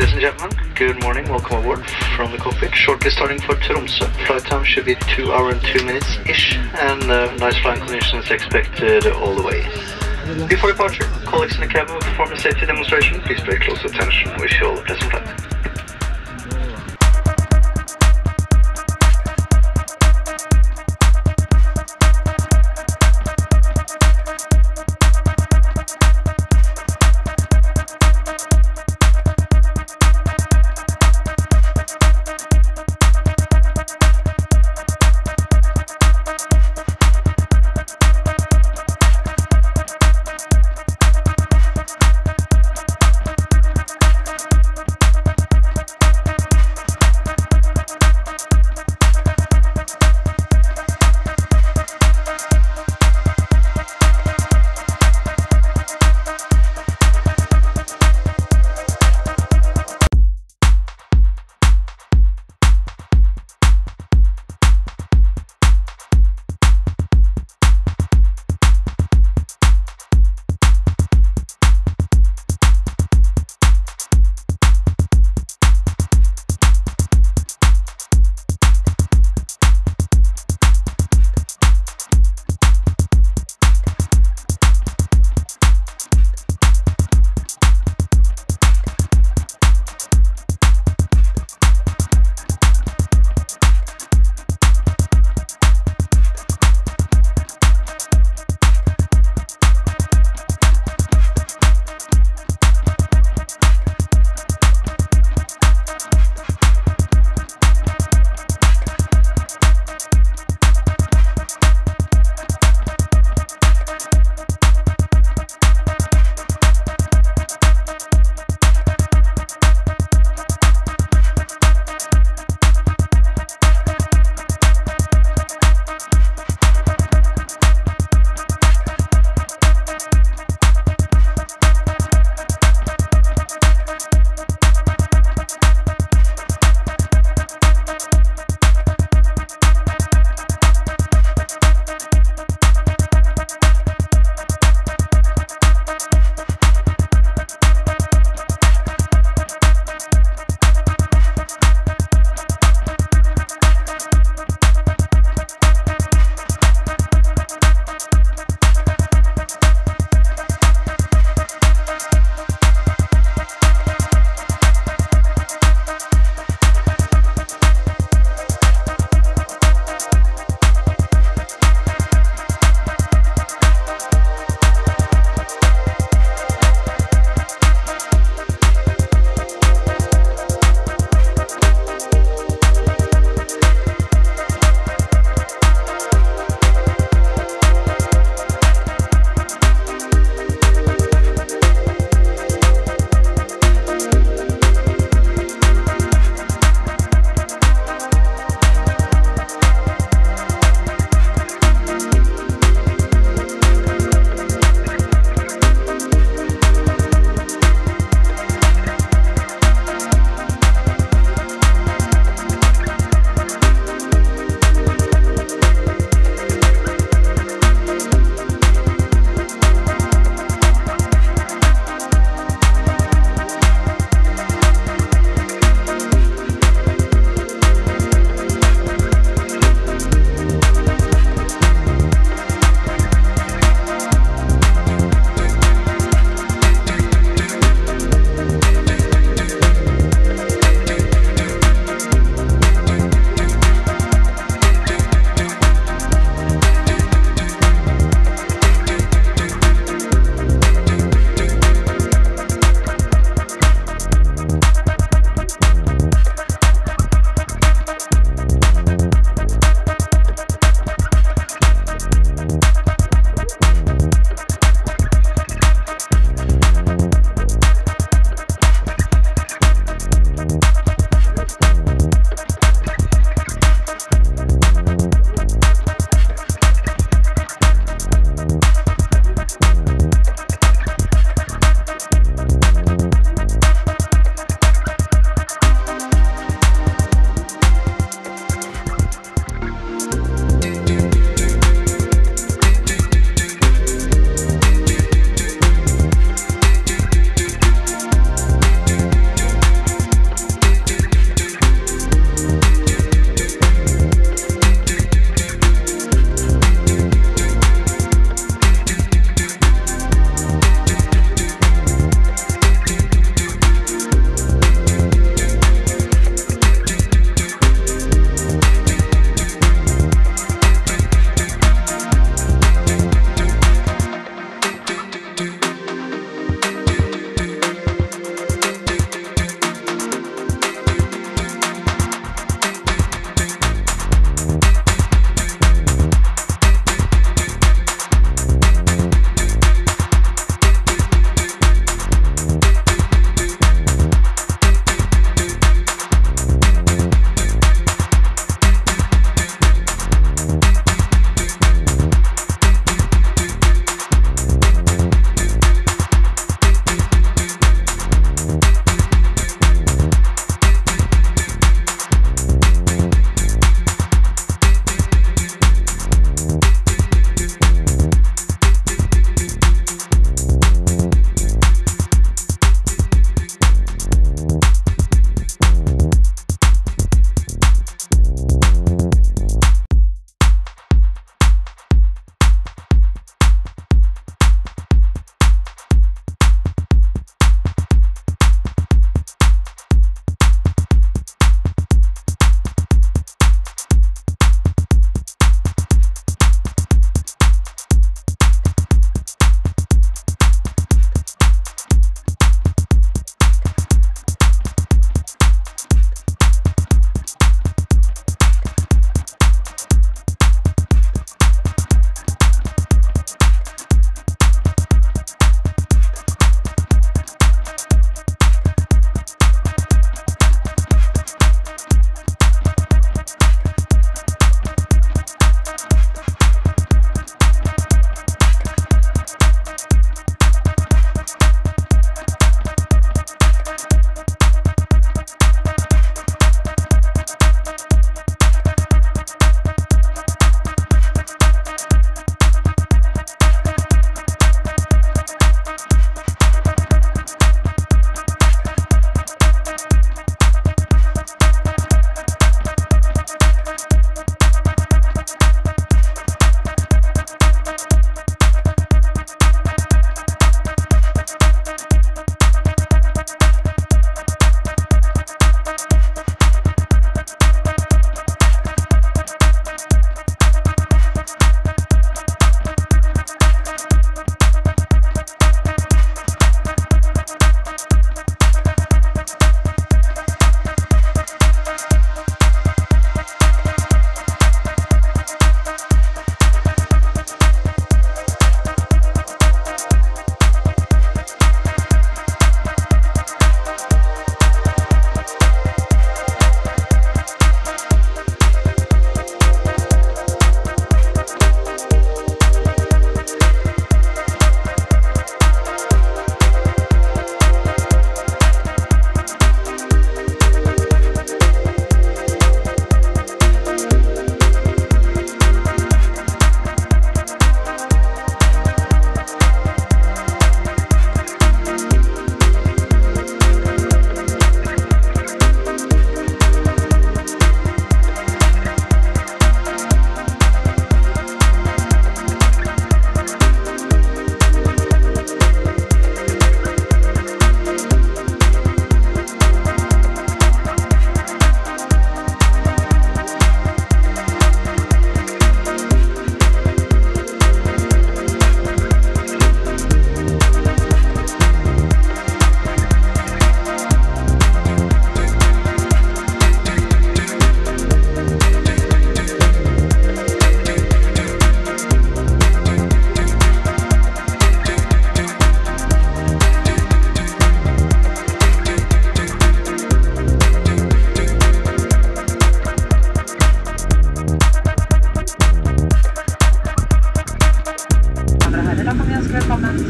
Ladies and gentlemen, good morning, welcome aboard from the cockpit. Shortly starting for Tromsø. Flight time should be 2 hours and 2 minutes-ish, and nice flying conditions expected all the way. Before departure, colleagues in the cabin will perform a safety demonstration. Please pay close attention. Wish you all a pleasant flight.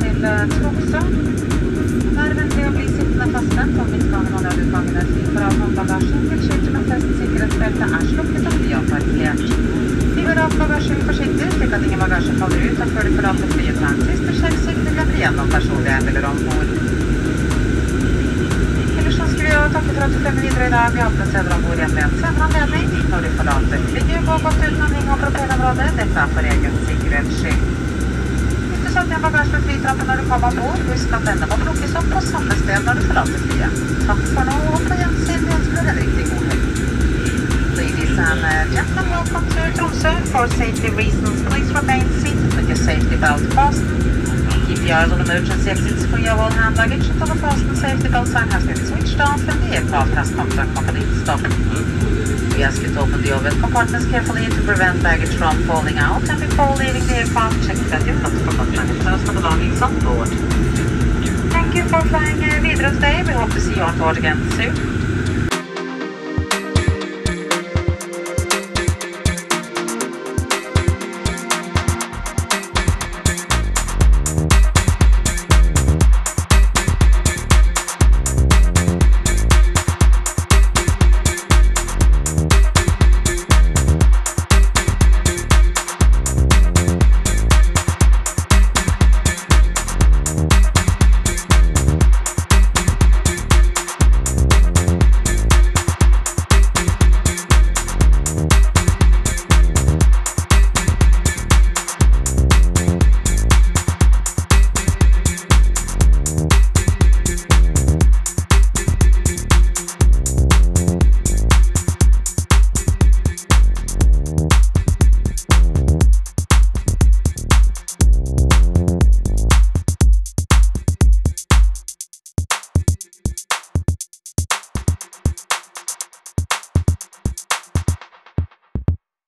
til Tromsø. Vær vennlig å bli sittende fastvendt om midtgangen og nødutgangen er fri for av håndbagasjen. Tilskyld med fest sikkerhetsbeltet er slukket og fly og parkert. Fyver av bagasjen forsiktig, slik at ingen bagasje faller ut og før du forlater flyet her. Siste skjellsikt vil jeg bli gjennom personlige eller ombord. Ellers så skulle vi jo takke for at du fremmer videre i dag. Vi åpner steder ombord igjen med en senere anledning. Når du forlater flyet, gå godt uten omring og propellområdet. Dette er for egen sikkerhetsskyld. Sett igjen bagasje med flytrappen når du kommer ombord. Husk at denne må plukkes opp på samme sted når du forlater flyet. Takk for nå, og på gjensyn, vi ønsker en riktig god helg. Ladies and gentlemen, welcome to Tromsø. For safety reasons, please remain seated with your safety belt fastened. Keep your eyes on emergency exits for your all hand luggage until the fastened safety belt sign has been switched off and the aircraft has come to a complete stop. We ask you to open the overhead compartments carefully to prevent baggage from falling out, and before leaving the aircraft, check that you've not forgotten any personal belongings on board. Thank you for flying Wideroe today. We hope to see you on board again soon.